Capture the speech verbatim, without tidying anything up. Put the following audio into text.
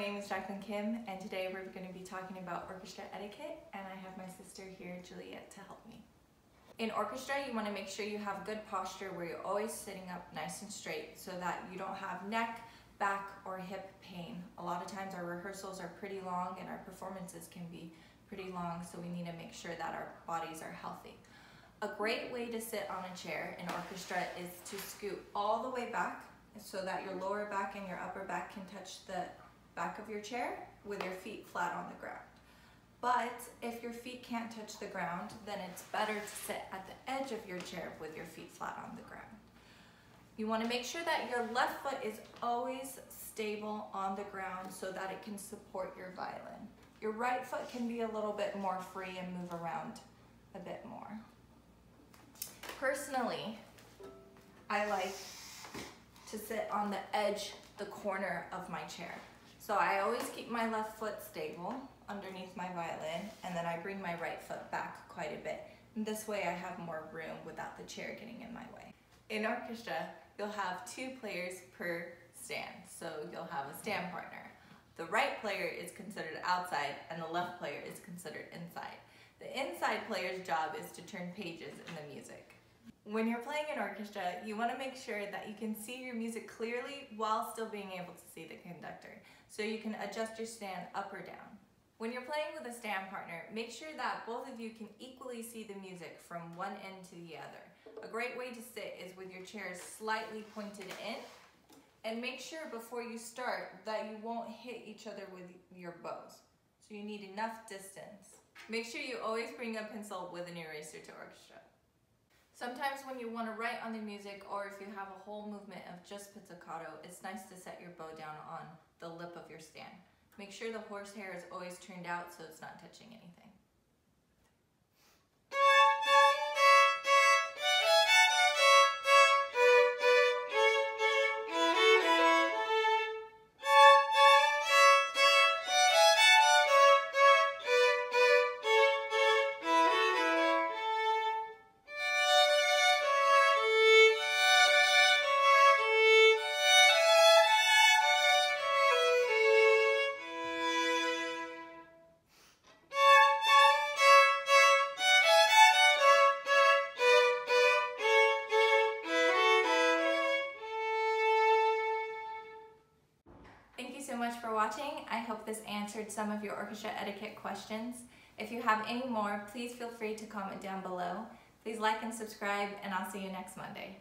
name is Jacqueline Kim, and today we're going to be talking about orchestra etiquette, and I have my sister here, Juliet, to help me. In orchestra, you want to make sure you have good posture where you're always sitting up nice and straight so that you don't have neck, back, or hip pain. A lot of times our rehearsals are pretty long and our performances can be pretty long, so we need to make sure that our bodies are healthy. A great way to sit on a chair in orchestra is to scoot all the way back so that your lower back and your upper back can touch the back of your chair with your feet flat on the ground. But if your feet can't touch the ground, then it's better to sit at the edge of your chair with your feet flat on the ground. You want to make sure that your left foot is always stable on the ground so that it can support your violin. Your right foot can be a little bit more free and move around a bit more. Personally, I like to sit on the edge, the corner of my chair. So I always keep my left foot stable underneath my violin, and then I bring my right foot back quite a bit. And this way I have more room without the chair getting in my way. In orchestra, you'll have two players per stand. So you'll have a stand partner. The right player is considered outside and the left player is considered inside. The inside player's job is to turn pages in the music. When you're playing in orchestra, you want to make sure that you can see your music clearly while still being able to see the conductor, so you can adjust your stand up or down. When you're playing with a stand partner, make sure that both of you can equally see the music from one end to the other. A great way to sit is with your chairs slightly pointed in, and make sure before you start that you won't hit each other with your bows. So you need enough distance. Make sure you always bring a pencil with an eraser to orchestra. Sometimes when you want to write on the music, or if you have a whole movement of just pizzicato, it's nice to set your bow down on the lip of your stand. Make sure the horsehair is always turned out so it's not touching anything. Thank you so much for watching. I hope this answered some of your orchestra etiquette questions. If you have any more, please feel free to comment down below. Please like and subscribe, and I'll see you next Monday.